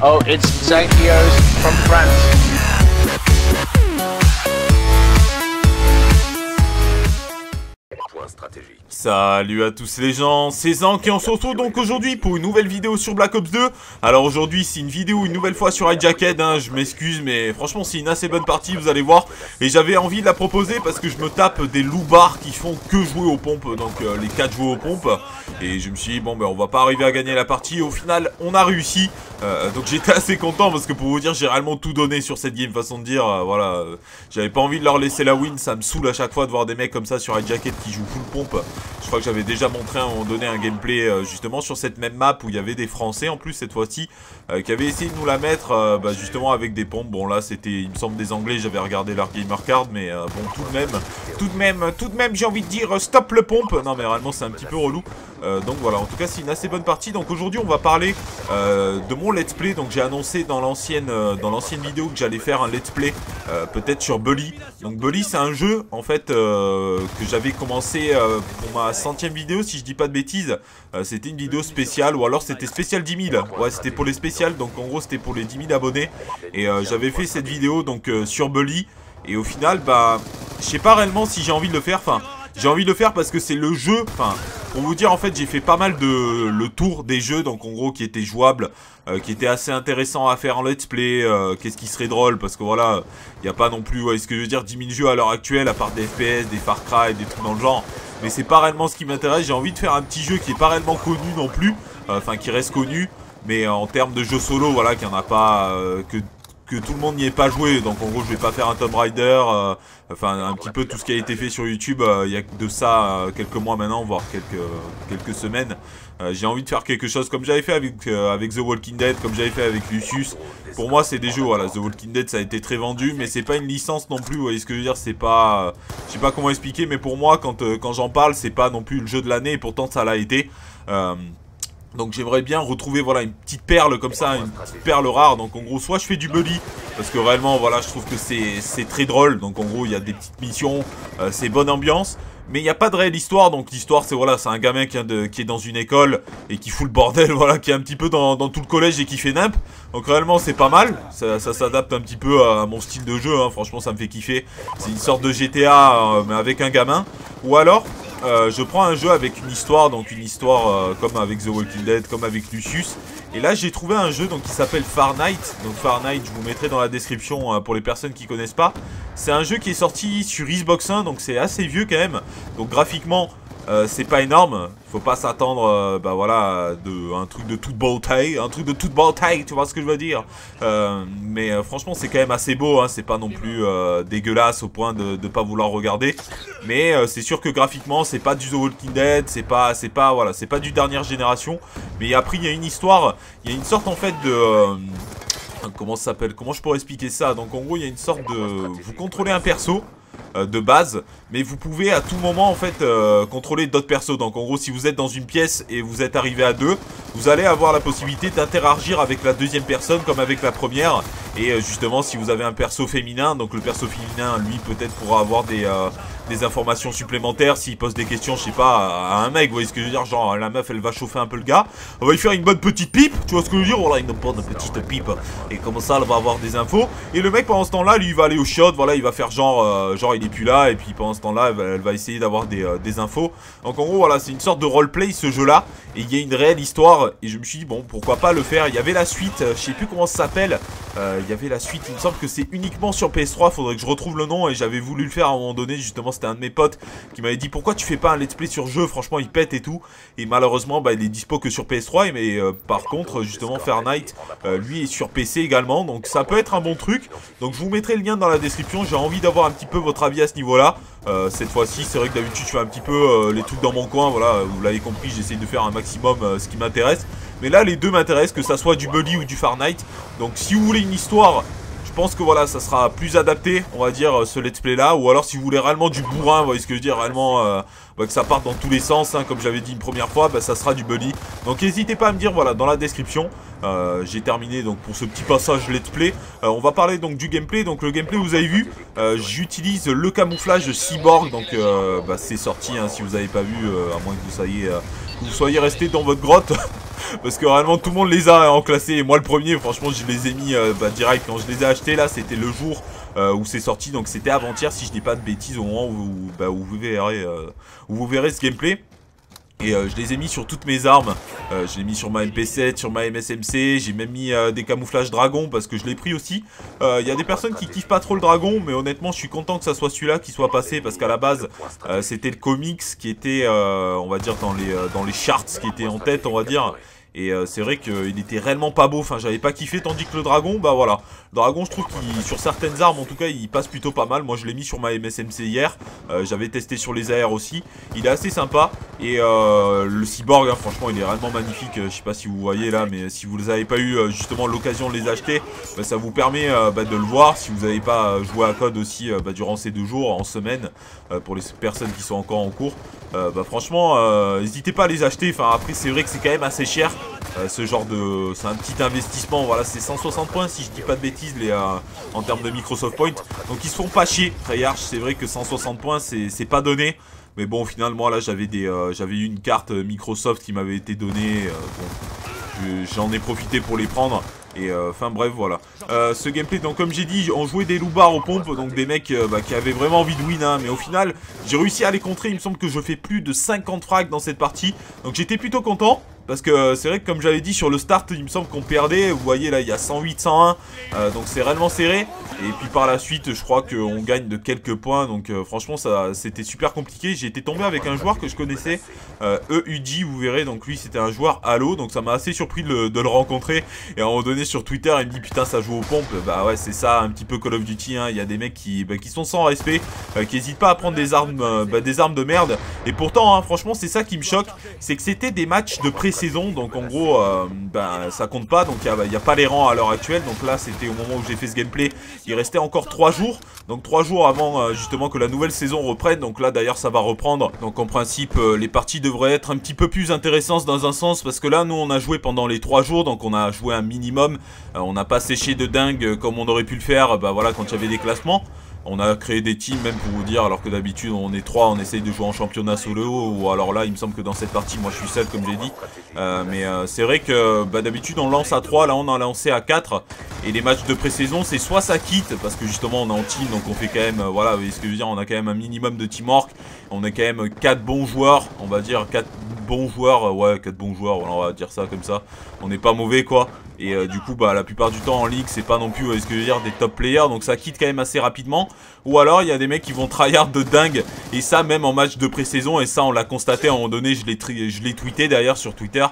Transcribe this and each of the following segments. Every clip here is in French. Oh, it's Zangios from France. Salut à tous les gens, c'est Zank et on se retrouve donc aujourd'hui pour une nouvelle vidéo sur Black Ops 2. Alors aujourd'hui c'est une vidéo une nouvelle fois sur Hijacked, hein, je m'excuse mais franchement c'est une assez bonne partie, vous allez voir. Et j'avais envie de la proposer parce que je me tape des loupards qui font que jouer aux pompes, donc les 4 joueurs aux pompes. Et je me suis dit bon ben on va pas arriver à gagner la partie, et au final on a réussi. Donc j'étais assez content parce que pour vous dire j'ai réellement tout donné sur cette game, façon de dire, voilà. J'avais pas envie de leur laisser la win, ça me saoule à chaque fois de voir des mecs comme ça sur Hijacked qui jouent full pompe. Je crois que j'avais déjà montré à un moment donné un gameplay justement sur cette même map où il y avait des Français en plus cette fois-ci qui avaient essayé de nous la mettre justement avec des pompes. Bon là c'était il me semble des Anglais, j'avais regardé leur gamer card mais bon tout de même j'ai envie de dire stop le pompe. Non mais réellement c'est un petit peu relou. Donc voilà, en tout cas c'est une assez bonne partie. Donc aujourd'hui on va parler de mon let's play. Donc j'ai annoncé dans l'ancienne vidéo que j'allais faire un let's play peut-être sur Bully. Donc Bully c'est un jeu en fait que j'avais commencé pour ma 100e vidéo si je dis pas de bêtises. C'était une vidéo spéciale ou alors c'était spécial 10 000. Ouais c'était pour les spéciales, donc en gros c'était pour les 10 000 abonnés. Et j'avais fait cette vidéo donc sur Bully. Et au final bah je sais pas réellement si j'ai envie de le faire. Enfin j'ai envie de le faire parce que c'est le jeu, enfin pour vous dire en fait j'ai fait pas mal de le tour des jeux donc en gros qui étaient jouables, qui étaient assez intéressants à faire en let's play, qu'est-ce qui serait drôle parce que voilà il n'y a pas non plus, ouais, ce que je veux dire 10 000 jeux à l'heure actuelle à part des FPS, des Far Cry, des trucs dans le genre. Mais c'est pas réellement ce qui m'intéresse, j'ai envie de faire un petit jeu qui est pas réellement connu non plus, enfin qui reste connu mais en termes de jeu solo voilà qu'il n'y en a pas, que tout le monde n'y ait pas joué. Donc en gros je vais pas faire un Tomb Raider, enfin un petit peu tout ce qui a été fait sur YouTube il y a de ça quelques mois maintenant, voire quelques semaines. J'ai envie de faire quelque chose comme j'avais fait avec The Walking Dead, comme j'avais fait avec Lucius. Pour moi c'est des jeux, voilà, The Walking Dead ça a été très vendu mais c'est pas une licence non plus, vous voyez ce que je veux dire, c'est pas, je sais pas comment expliquer mais pour moi quand j'en parle c'est pas non plus le jeu de l'année et pourtant ça l'a été. Donc j'aimerais bien retrouver voilà une petite perle comme ça, une petite perle rare. Donc en gros soit je fais du Bully parce que réellement voilà je trouve que c'est très drôle. Donc en gros il y a des petites missions, c'est bonne ambiance. Mais il n'y a pas de réelle histoire, donc l'histoire c'est voilà, c'est un gamin qui est dans une école et qui fout le bordel, voilà, qui est un petit peu dans tout le collège et qui fait nimp. Donc réellement c'est pas mal, ça s'adapte un petit peu à mon style de jeu, hein. Franchement ça me fait kiffer. C'est une sorte de GTA mais avec un gamin. Ou alors je prends un jeu avec une histoire, donc une histoire comme avec The Walking Dead, comme avec Lucius. Et là j'ai trouvé un jeu donc qui s'appelle Fahrenheit. Donc Fahrenheit je vous mettrai dans la description pour les personnes qui connaissent pas. C'est un jeu qui est sorti sur Xbox 1 donc c'est assez vieux quand même. Donc graphiquement c'est pas énorme. Faut pas s'attendre bah voilà un truc de toute bonne taille. Un truc de toute bonne taille, tu vois ce que je veux dire. Mais franchement c'est quand même assez beau hein. C'est pas non plus dégueulasse au point de pas vouloir regarder. Mais c'est sûr que graphiquement c'est pas du The Walking Dead, c'est pas voilà, c'est pas du dernière génération. Mais après il y a une histoire, il y a une sorte en fait de comment ça s'appelle, comment je pourrais expliquer ça. Donc en gros il y a une sorte de, vous contrôlez un perso de base, mais vous pouvez à tout moment en fait contrôler d'autres persos. Donc en gros si vous êtes dans une pièce et vous êtes arrivé à deux, vous allez avoir la possibilité d'interagir avec la deuxième personne comme avec la première. Et justement si vous avez un perso féminin, donc le perso féminin lui peut-être pourra avoir des informations supplémentaires s'il pose des questions, je sais pas, à un mec, vous voyez ce que je veux dire, genre la meuf elle va chauffer un peu le gars, on va lui faire une bonne petite pipe, tu vois ce que je veux dire, voilà une bonne petite pipe, et comme ça elle va avoir des infos. Et le mec pendant ce temps là lui il va aller au shot, voilà il va faire genre genre il est plus là, et puis pendant ce temps là elle va essayer d'avoir des infos. Donc en gros voilà c'est une sorte de roleplay ce jeu là, et il y a une réelle histoire, et je me suis dit bon pourquoi pas le faire. Il y avait la suite, je sais plus comment ça s'appelle, il y avait la suite, il me semble que c'est uniquement sur PS3, faudrait que je retrouve le nom, et j'avais voulu le faire à un moment donné justement. C'était un de mes potes qui m'avait dit pourquoi tu fais pas un let's play sur jeu, franchement il pète et tout. Et malheureusement bah, il est dispo que sur PS3. Mais par contre justement Fahrenheit lui est sur PC également. Donc ça peut être un bon truc. Donc je vous mettrai le lien dans la description. J'ai envie d'avoir un petit peu votre avis à ce niveau là. Cette fois-ci c'est vrai que d'habitude je fais un petit peu les trucs dans mon coin. Voilà vous l'avez compris, j'essaie de faire un maximum ce qui m'intéresse. Mais là les deux m'intéressent, que ça soit du Bully ou du Fahrenheit. Donc si vous voulez une histoire, je pense que voilà ça sera plus adapté on va dire ce let's play là. Ou alors si vous voulez réellement du bourrin, vous voyez ce que je veux dire, réellement bah, que ça parte dans tous les sens hein, comme j'avais dit une première fois, bah, ça sera du Bully. Donc n'hésitez pas à me dire voilà dans la description. J'ai terminé donc pour ce petit passage let's play. On va parler donc du gameplay. Donc le gameplay vous avez vu, j'utilise le camouflage cyborg. Donc bah, c'est sorti hein, si vous n'avez pas vu, à moins que vous soyez resté dans votre grotte. parce que réellement tout le monde les a en classé, et moi le premier, franchement je les ai mis direct quand je les ai achetés là, c'était le jour où c'est sorti, donc c'était avant-hier si je dis pas de bêtises, au moment où vous verrez ce gameplay. Et je les ai mis sur toutes mes armes, je l'ai mis sur ma MP7, sur ma MSMC, j'ai même mis des camouflages dragons parce que je l'ai pris aussi. Il y a des personnes qui kiffent pas trop le dragon, mais honnêtement je suis content que ça soit celui-là qui soit passé, parce qu'à la base c'était le comics qui était, on va dire, dans les charts, qui était en tête, on va dire. Et c'est vrai qu'il était réellement pas beau, enfin j'avais pas kiffé, tandis que le dragon, bah voilà. Le dragon je trouve qu'il, sur certaines armes en tout cas, il passe plutôt pas mal. Moi je l'ai mis sur ma MSMC hier, j'avais testé sur les AR aussi. Il est assez sympa, et le cyborg, hein, franchement il est réellement magnifique. Je sais pas si vous voyez là, mais si vous n'avez pas eu justement l'occasion de les acheter, bah, ça vous permet de le voir. Si vous n'avez pas joué à code aussi durant ces 2 jours, en semaine, pour les personnes qui sont encore en cours, franchement n'hésitez pas à les acheter. Enfin après c'est vrai que c'est quand même assez cher. Ce genre de... c'est un petit investissement, voilà, c'est 160 points si je dis pas de bêtises en termes de Microsoft Point. Donc ils se font pas chier, Treyarch, c'est vrai que 160 points c'est pas donné. Mais bon au final moi là j'avais eu une carte Microsoft qui m'avait été donnée, bon, j'en ai profité pour les prendre. Et enfin bref voilà, ce gameplay, donc comme j'ai dit, on jouait des loupards aux pompes, donc des mecs qui avaient vraiment envie de win, hein, mais au final j'ai réussi à les contrer. Il me semble que je fais plus de 50 frags dans cette partie, donc j'étais plutôt content. Parce que c'est vrai que comme j'avais dit sur le start, il me semble qu'on perdait, vous voyez là il y a 108, 101, donc c'est réellement serré. Et puis par la suite je crois qu'on gagne de quelques points, donc franchement ça c'était super compliqué. J'ai été tombé avec un joueur que je connaissais, Eudji, vous verrez, donc lui c'était un joueur halo, donc ça m'a assez surpris de le rencontrer. Et à un moment donné sur Twitter il me dit putain ça joue aux pompes, bah ouais c'est ça un petit peu Call of Duty, hein. Il y a des mecs qui sont sans respect, qui hésitent pas à prendre des armes de merde. Et pourtant hein, franchement c'est ça qui me choque, c'est que c'était des matchs de précision saison, donc en gros ça compte pas, donc il n'y a pas les rangs à l'heure actuelle. Donc là c'était au moment où j'ai fait ce gameplay, il restait encore 3 jours, donc 3 jours avant justement que la nouvelle saison reprenne. Donc là d'ailleurs ça va reprendre, donc en principe les parties devraient être un petit peu plus intéressantes dans un sens, parce que là nous on a joué pendant les 3 jours, donc on a joué un minimum, on n'a pas séché de dingue comme on aurait pu le faire voilà quand il y avait des classements. On a créé des teams même pour vous dire, alors que d'habitude on est 3, on essaye de jouer en championnat solo, ou alors là il me semble que dans cette partie moi je suis seul comme j'ai dit. Mais c'est vrai que d'habitude on lance à 3, là on a lancé à 4. Et les matchs de pré-saison c'est soit ça quitte, parce que justement on est en team, donc on fait quand même, voilà vous voyez ce que je veux dire, on a quand même un minimum de teamwork. On a quand même 4 bons joueurs, on va dire 4 bons joueurs, ouais 4 bons joueurs, on va dire ça comme ça. On n'est pas mauvais quoi. Et du coup la plupart du temps en ligue c'est pas non plus, ce que je veux dire, des top players, donc ça quitte quand même assez rapidement. Ou alors il y a des mecs qui vont tryhard de dingue, et ça même en match de pré-saison, et ça on l'a constaté à un moment donné, je l'ai tweeté d'ailleurs sur Twitter.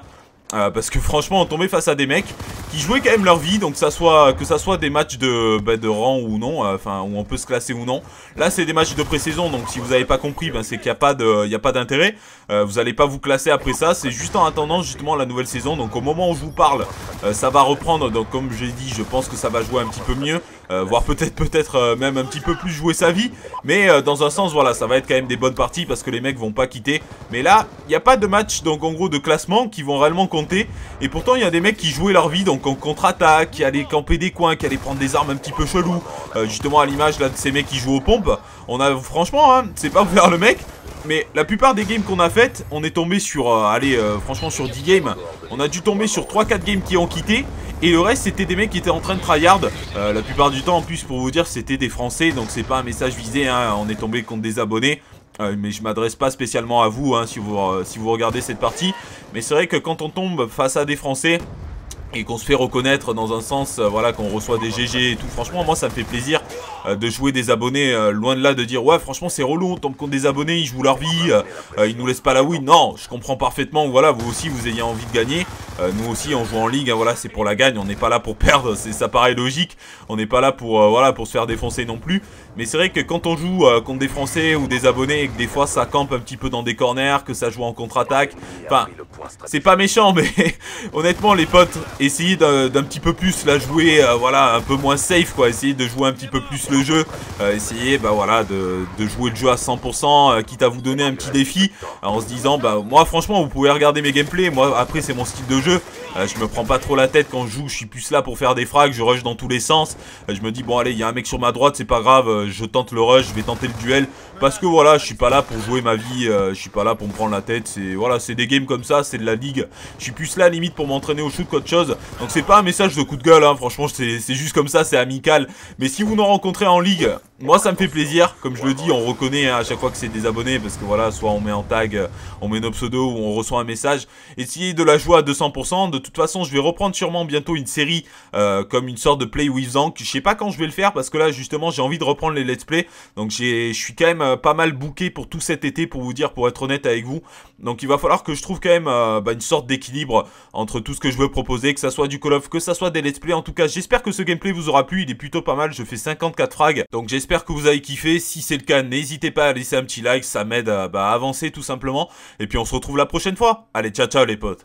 Parce que franchement on tombait face à des mecs qui jouaient quand même leur vie, donc que ça soit des matchs de rang ou non, enfin où on peut se classer ou non. Là c'est des matchs de pré-saison, donc si vous n'avez pas compris, c'est qu'il n'y a pas d'intérêt, vous n'allez pas vous classer après ça, c'est juste en attendant justement la nouvelle saison. Donc au moment où je vous parle, ça va reprendre, donc comme j'ai dit je pense que ça va jouer un petit peu mieux, voire peut-être même un petit peu plus jouer sa vie. Mais dans un sens voilà, ça va être quand même des bonnes parties parce que les mecs vont pas quitter. Mais là il n'y a pas de match, donc en gros de classement qui vont réellement compter. Et pourtant il y a des mecs qui jouaient leur vie, donc en contre-attaque, qui allaient camper des coins, qui allaient prendre des armes un petit peu cheloues, justement à l'image là de ces mecs qui jouent aux pompes. On a franchement, hein, c'est pas vers le mec, mais la plupart des games qu'on a faites, on est tombé sur, franchement sur 10 games, on a dû tomber sur 3-4 games qui ont quitté. Et le reste c'était des mecs qui étaient en train de tryhard, la plupart du temps en plus pour vous dire c'était des Français. Donc c'est pas un message visé, hein, on est tombé contre des abonnés. Mais je m'adresse pas spécialement à vous, hein, si vous regardez cette partie. Mais c'est vrai que quand on tombe face à des Français et qu'on se fait reconnaître dans un sens, voilà, qu'on reçoit des GG et tout, franchement moi ça me fait plaisir de jouer des abonnés, loin de là de dire ouais franchement c'est relou, on tombe contre des abonnés, ils jouent leur vie, ils nous laissent pas la win. Non, je comprends parfaitement, voilà, vous aussi vous ayez envie de gagner, nous aussi on joue en ligue, hein, voilà, c'est pour la gagne, on n'est pas là pour perdre, ça paraît logique, on n'est pas là pour, voilà, pour se faire défoncer non plus. Mais c'est vrai que quand on joue contre des Français ou des abonnés et que des fois ça campe un petit peu dans des corners, que ça joue en contre-attaque, enfin c'est pas méchant, mais honnêtement les potes, essayez d'un petit peu plus la jouer, voilà, un peu moins safe quoi, essayez de jouer un petit peu plus le jeu, essayez voilà, de jouer le jeu à 100%, quitte à vous donner un petit défi en se disant moi franchement vous pouvez regarder mes gameplays, moi après c'est mon style de jeu. Je me prends pas trop la tête quand je joue, je suis plus là pour faire des frags, je rush dans tous les sens. Je me dis bon allez, il y a un mec sur ma droite, c'est pas grave, je tente le rush, je vais tenter le duel. Parce que voilà, je suis pas là pour jouer ma vie, je suis pas là pour me prendre la tête. C'est voilà, c'est des games comme ça, c'est de la ligue. Je suis plus là limite pour m'entraîner au shoot qu'autre chose. Donc c'est pas un message de coup de gueule, hein, franchement c'est juste comme ça, c'est amical. Mais si vous nous rencontrez en ligue, moi ça me fait plaisir. Comme je le dis, on reconnaît hein, à chaque fois que c'est des abonnés, parce que voilà, soit on met en tag, on met nos pseudos ou on reçoit un message. Essayez de la jouer à 200%. De toute façon, je vais reprendre sûrement bientôt une série comme une sorte de play with Zank. Je sais pas quand je vais le faire parce que là justement j'ai envie de reprendre les let's play. Donc je suis quand même pas mal booké pour tout cet été, pour vous dire, pour être honnête avec vous. Donc il va falloir que je trouve quand même une sorte d'équilibre entre tout ce que je veux proposer, que ça soit du Call of, que ça soit des let's play. En tout cas j'espère que ce gameplay vous aura plu, il est plutôt pas mal, je fais 54 frags. Donc j'espère que vous avez kiffé, si c'est le cas n'hésitez pas à laisser un petit like, ça m'aide à avancer tout simplement. Et puis on se retrouve la prochaine fois. Allez, ciao ciao les potes.